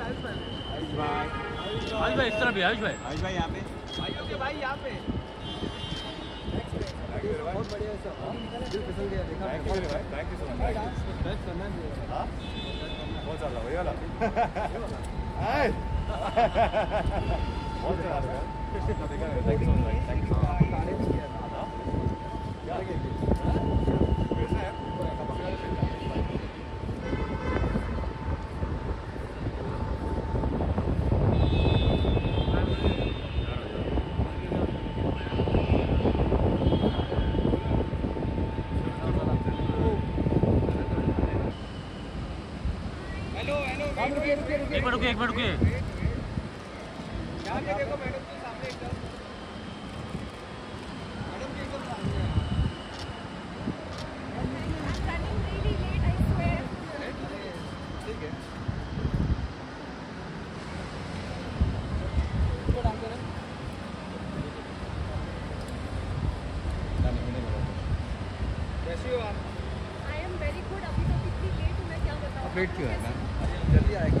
आयुष भाई इस तरफ भी आयुष भाई यहाँ पे भाइयों के भाई यहाँ पे बहुत बढ़िया फिसल गया देखा थैंक यू सो मच बहुत चल रहा है वाला बहुत चल रहा है थैंक यू सो मच रुके ध्यान से देखो मैडम के सामने एकदम ठीक है कैसे हो आप? I am very good. अभी तो इतनी लेट हूँ मैं क्या बताऊँ। अपडेट क्यों है ना जल्दी आएगी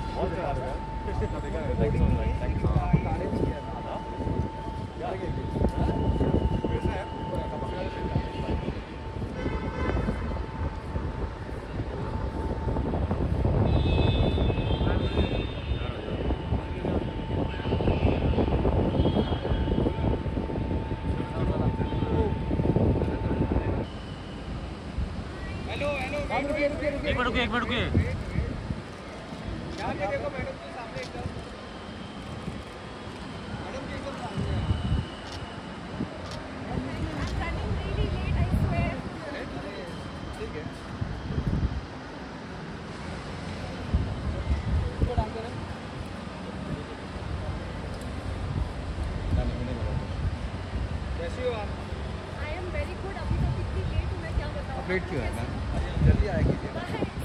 एक मिनट रुके ध्यान से देखो मैडम के सामने एकदम सामने ठीक है कैसे हो आप? I am very good. अभी तो इतनी लेट हूँ मैं क्या बताऊँ। अपडेट क्यों है ना जल्दी आएगी।